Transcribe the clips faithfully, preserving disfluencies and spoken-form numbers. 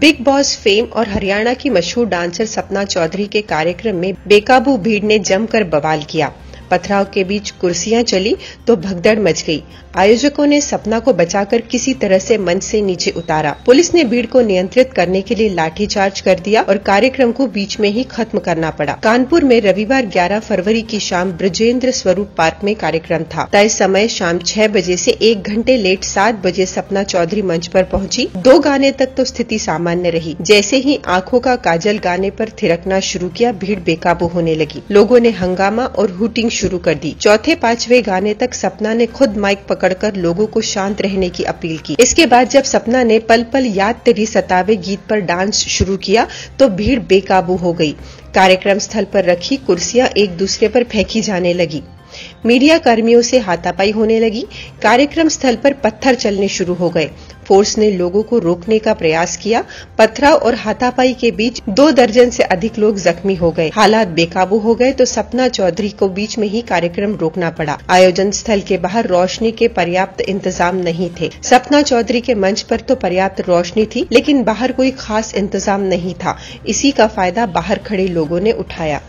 Big boss fame और हरियाणा की मशहूर डांसर सपना चौधरी के कार्यक्रम में बेकाबू भीड़ ने जमकर बवाल किया। पथराव के बीच कुर्सियां चली तो भगदड़ मच गई। आयोजकों ने सपना को बचाकर किसी तरह से मंच से नीचे उतारा। पुलिस ने भीड़ को नियंत्रित करने के लिए लाठीचार्ज कर दिया और कार्यक्रम को बीच में ही खत्म करना पड़ा। कानपुर में रविवार ग्यारह फरवरी की शाम बृजेंद्र स्वरूप पार्क में कार्यक्रम था। तय समय शाम छह बजे से एक घंटे लेट सात बजे सपना चौधरी मंच पर पहुंची। दो गाने तक तो स्थिति सामान्य रही। जैसे ही आंखों का काजल गाने पर थिरकना शुरू किया, भीड़ बेकाबू होने लगी। लोगों ने हंगामा और हूटिंग शुरू कर दी। चौथे पांचवे गाने तक सपना ने खुद माइक पकड़कर लोगों को शांत रहने की अपील की। इसके बाद जब सपना ने पल पल याद तेरी सतावे गीत पर डांस शुरू किया तो भीड़ बेकाबू हो गई। कार्यक्रम स्थल पर रखी कुर्सियां एक दूसरे पर फेंकी जाने लगी। मीडिया कर्मियों से हाथापाई होने लगी। कार्यक्रम स्थल पर पत्थर चलने शुरू हो गए। फोर्स ने लोगों को रोकने का प्रयास किया। पथराव और हाथापाई के बीच दो दर्जन से अधिक लोग जख्मी हो गए। हालात बेकाबू हो गए तो सपना चौधरी को बीच में ही कार्यक्रम रोकना पड़ा। आयोजन स्थल के बाहर रोशनी के पर्याप्त इंतजाम नहीं थे। सपना चौधरी के मंच पर तो पर्याप्त रोशनी थी, लेकिन बाहर कोई खास इंतजाम नहीं था। इसी का फायदा बाहर खड़े लोगों ने उठाया।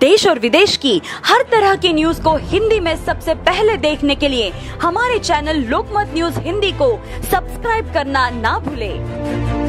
देश और विदेश की हर तरह की न्यूज को हिंदी में सबसे पहले देखने के लिए हमारे चैनल लोकमत न्यूज हिंदी को सब्सक्राइब करना ना भूलें।